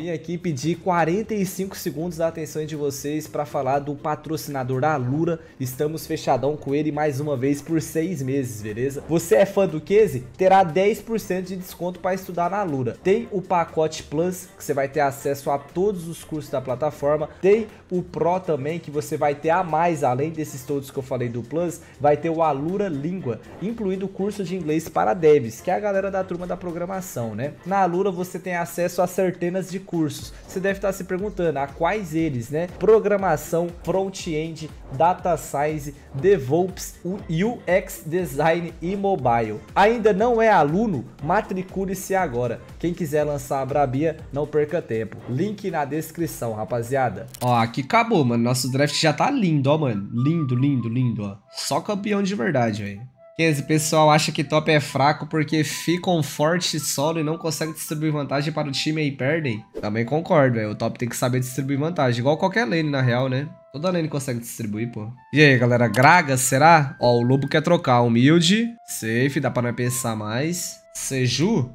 vim aqui pedir 45 segundos da atenção de vocês para falar do patrocinador Alura. Estamos fechadão com ele mais uma vez por 6 meses, beleza? Você é fã do Kese? Terá 10% de desconto para estudar na Alura. Tem o pacote Plus, que você vai ter acesso a todos os cursos da plataforma. Tem o Pro também, que você vai ter a mais, além desses todos que eu falei do Plus, vai ter o Alura Língua, incluindo o curso de inglês para devs, que é a galera da turma da programação, né? Na Alura você tem acesso a centenas de cursos. Você deve estar se perguntando a quais eles, né? Programação, front-end, data science, DevOps, UX design e mobile. Ainda não é aluno? Matricule-se agora. Quem quiser lançar a brabia, não perca tempo. Link na descrição, rapaziada. Ó, aqui acabou, mano. Nosso draft já tá lindo, ó, mano. Lindo, lindo, lindo, ó. Só campeão de verdade, velho. Kese, pessoal acha que top é fraco porque ficam forte solo e não conseguem distribuir vantagem para o time e perdem? Também concordo, velho. O top tem que saber distribuir vantagem, igual qualquer lane, na real, né? Toda lane consegue distribuir, pô. E aí, galera, Gragas, será? Ó, o Lobo quer trocar. Humilde, safe, dá pra não pensar mais. Seju?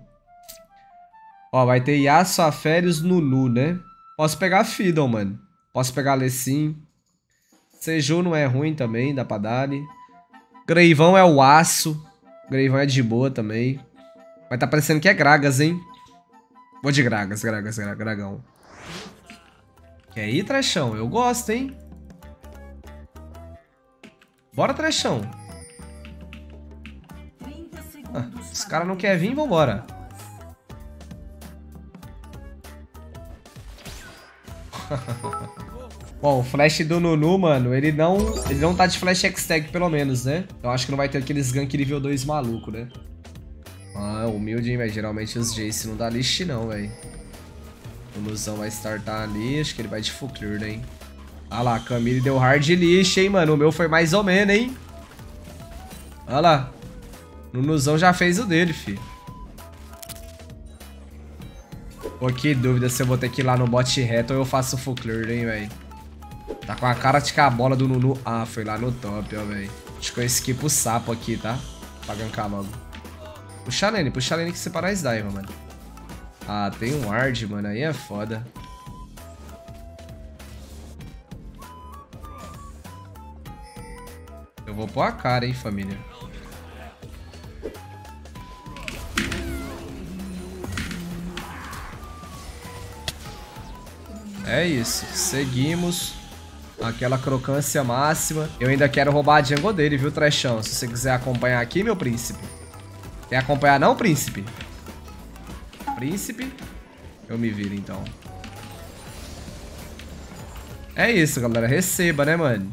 Ó, vai ter Yasu, Aphelios, Nunu, né? Posso pegar Fiddle, mano. Posso pegar Lessin. Seju não é ruim também, dá pra dar. Greivão é o aço. Greivão é de boa também. Mas tá parecendo que é Gragas, hein? Vou de Gragas, Gragão. E aí, Trechão? Eu gosto, hein? Bora, Trechão. Ah, os caras não querem vir, vambora. Bom, o flash do Nunu, mano, ele não tá de flash X-Tag, pelo menos, né? Então acho que não vai ter aqueles gank nível 2 maluco, né? Ah, humilde, hein, velho? Geralmente os Jace não dá list, não, velho. O Nuzão vai startar ali, acho que ele vai de full clear, né, hein? Ah lá, Camille deu hard list, hein, mano? O meu foi mais ou menos, hein? Olha lá. O Nuzão já fez o dele, fi. Pô, que dúvida se eu vou ter que ir lá no bot reto ou eu faço full clear, hein, velho? Tá com a cara de que a bola do Nunu... Ah, foi lá no top, ó, velho. Acho que eu esquipo o sapo aqui, tá? Pra gankar logo. Puxa a lane que separa as dive, mano. Ah, tem um ward, mano. Aí é foda. Eu vou pôr a cara, hein, família. É isso. Seguimos... Aquela crocância máxima. Eu ainda quero roubar a jungle dele, viu, Trechão? Se você quiser acompanhar aqui, meu príncipe. Quer acompanhar não, príncipe? Príncipe? Eu me viro, então. É isso, galera. Receba, né, mano?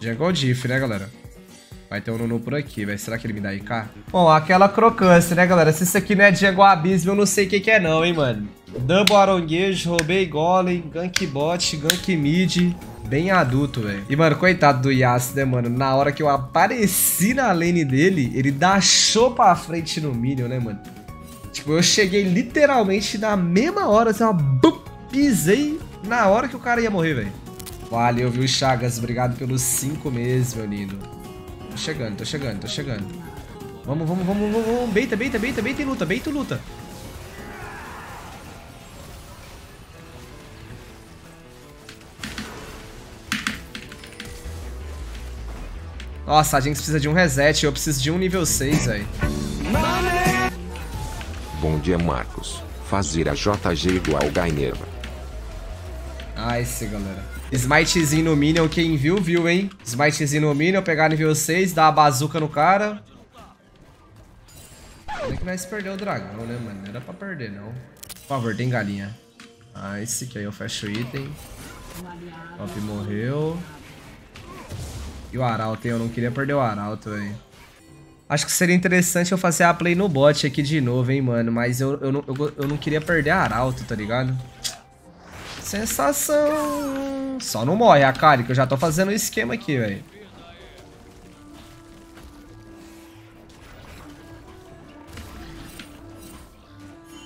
Jungle diff, né, galera? Vai ter um Nunu por aqui, velho. Será que ele me dá IK? Bom, aquela crocância, né, galera? Se isso aqui não é Jungle Abismo, eu não sei o que é não, hein, mano. Double aronguejo, roubei golem, gank bot, gank mid. Bem adulto, velho. E, mano, coitado do Yasu, né, mano? Na hora que eu apareci na lane dele, ele dashou pra frente no minion, né, mano? Tipo, eu cheguei literalmente na mesma hora, assim, ó. Bum, pisei na hora que o cara ia morrer, velho. Valeu, viu, Chagas? Obrigado pelos 5 meses, meu lindo. Tô chegando. Vamos. Beita e luta, Nossa, a gente precisa de um reset, eu preciso de um nível 6, aí. Bom dia, Marcos. Fazer a JG igual Gaineva. Nice, galera. Smitezinho no minion, quem viu, viu, hein? Smitezinho no minion, pegar nível 6, dar a bazuca no cara. Como é que nós perdeu o dragão, né, mano? Não era pra perder, não. Por favor, tem galinha. Ah, esse aqui aí eu fecho o item. Top morreu. E o arauto, hein? Eu não queria perder o arauto, velho. Acho que seria interessante eu fazer a play no bot aqui de novo, hein, mano? Mas eu não queria perder a arauto, tá ligado? Sensação... Só não morre, Akali, que eu já tô fazendo o esquema aqui, velho.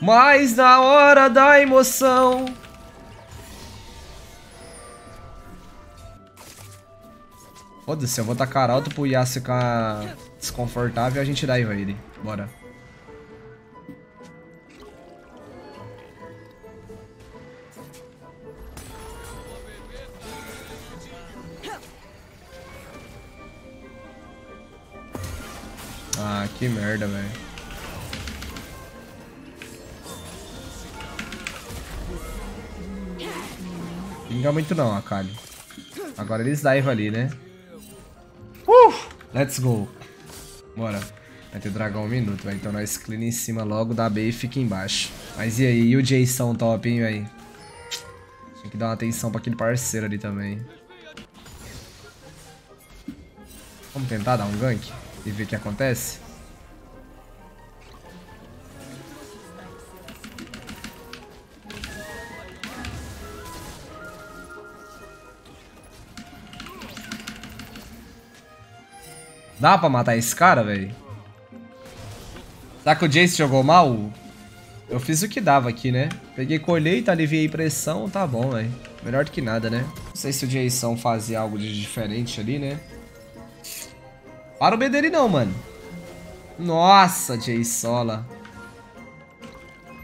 Mas na hora da emoção... Foda-se, eu vou tacar alto pro Yasu ficar desconfortável e a gente dá ele. Bora. Ah, que merda, velho. Pinga muito não, Akali. Agora eles dive ali, né? Let's go. Bora. Vai ter dragão 1 minuto, velho. Então nós clean em cima logo da B e fica embaixo. Mas e aí? E o Jace top, hein, velho? Tem que dar uma atenção pra aquele parceiro ali também. Vamos tentar dar um gank e ver o que acontece? Dá pra matar esse cara, velho? Será que o Jace jogou mal? Eu fiz o que dava aqui, né? Peguei colheita, aliviei pressão, tá bom, velho. Melhor do que nada, né? Não sei se o Jason fazia algo de diferente ali, né? Para o B dele não, mano. Nossa, Jaceola.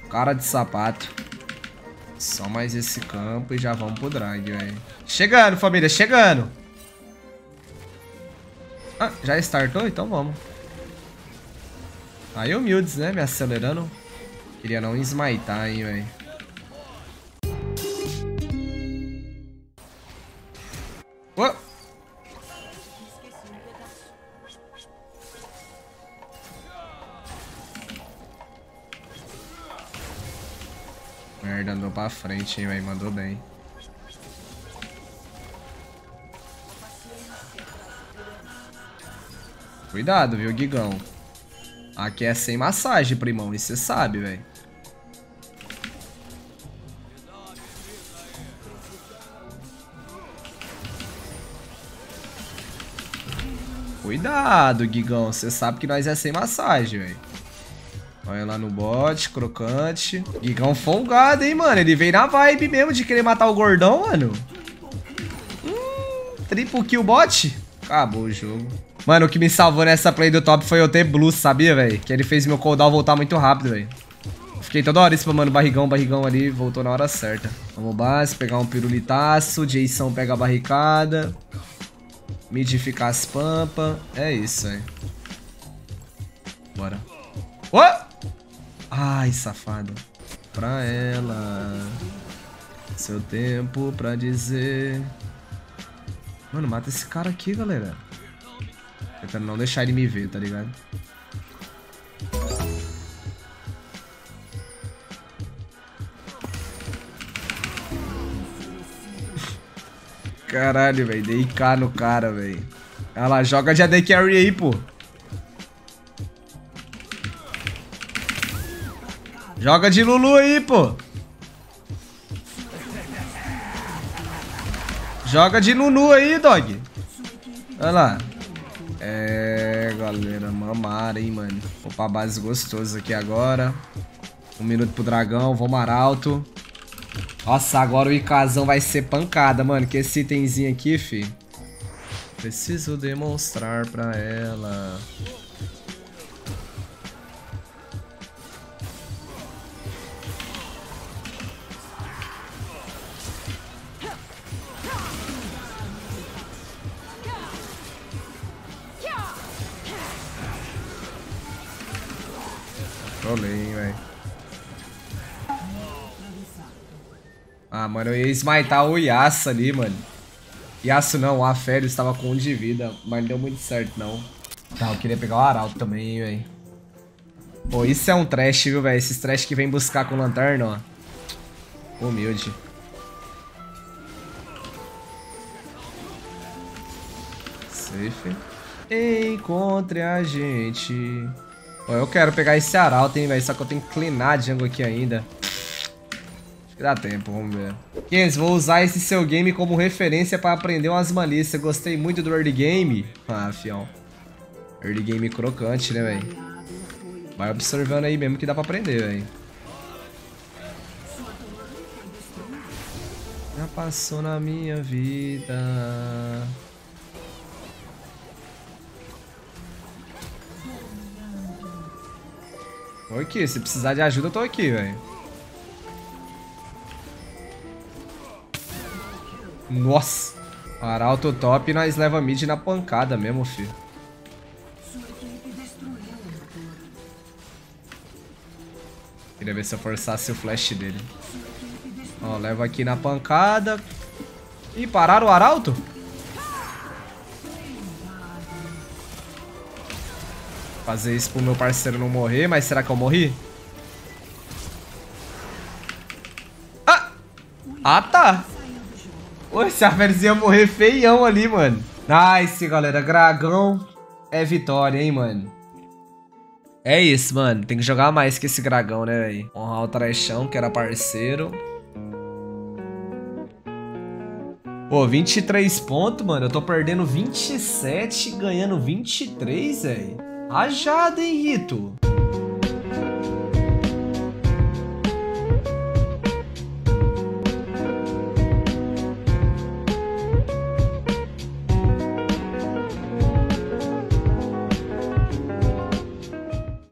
Cara de sapato. Só mais esse campo e já vamos pro drag, velho. Chegando, família, chegando. Ah, já startou? Então vamos. Aí humildes, né? Me acelerando. Queria não esmaitar, hein, velho. Oh! Merda, andou pra frente, hein, velho. Mandou bem. Cuidado, viu, Gigão. Aqui é sem massagem, primão. E você sabe, velho. Cuidado, Gigão. Você sabe que nós é sem massagem, velho. Olha lá no bot, crocante. Gigão folgado, hein, mano. Ele veio na vibe mesmo de querer matar o gordão, mano. Triple kill bot. Acabou o jogo. Mano, o que me salvou nessa play do top foi eu ter blue, sabia, velho? Que ele fez meu cooldown voltar muito rápido, velho. Fiquei toda hora spamando barrigão, barrigão ali. Voltou na hora certa. Vamos base, pegar um pirulitaço. Jason pega a barricada. Midificar as pampas. É isso, velho. Bora. Oh! Ai, safado. Pra ela, seu tempo pra dizer. Mano, mata esse cara aqui, galera. Tentando não deixar ele me ver, tá ligado? Caralho, velho. Dei K no cara, velho. Olha lá, joga de AD Carry aí, pô. Joga de Lulu aí, pô. Joga de Nunu aí, dog. Olha lá. É, galera, mamara, hein, mano. Vou pra base gostoso aqui agora. 1 minuto pro dragão, vou mar alto. Nossa, agora o Icazão vai ser pancada, mano. Que esse itemzinho aqui, fi. Preciso demonstrar pra ela. Trolei, velho. Ah, mano, eu ia esmaitar o Yasu ali, mano. Yasu não, o Aphelios estava com 1 de vida, mas não deu muito certo, não. Tá, eu queria pegar o Arauto também, velho. Pô, isso é um trash, viu, velho? Esses trash que vem buscar com lanterna, ó. Humilde. Safe. Encontre a gente. Pô, eu quero pegar esse arauto, hein, velho. Só que eu tenho que cleanar a jungle aqui ainda. Acho que dá tempo, vamos ver. Kese, vou usar esse seu game como referência pra aprender umas malícias. Gostei muito do early game. Ah, fião. Early game crocante, né, velho? Vai observando aí mesmo que dá pra aprender, velho. Já passou na minha vida. Tô aqui, se precisar de ajuda eu tô aqui, velho. Nossa. Arauto top e nós leva mid na pancada mesmo, filho. Queria ver se eu forçasse o flash dele. Ó, leva aqui na pancada. Ih, pararam o arauto? Fazer isso pro meu parceiro não morrer, mas será que eu morri? Ah! Ah, tá! Pô, esse Aphelios ia morrer feião ali, mano. Nice, galera. Dragão é vitória, hein, mano. É isso, mano. Tem que jogar mais que esse dragão, né, velho? Honrar o Threshão, que era parceiro. Pô, 23 pontos, mano. Eu tô perdendo 27, ganhando 23, velho. Rajada, hein, Rito?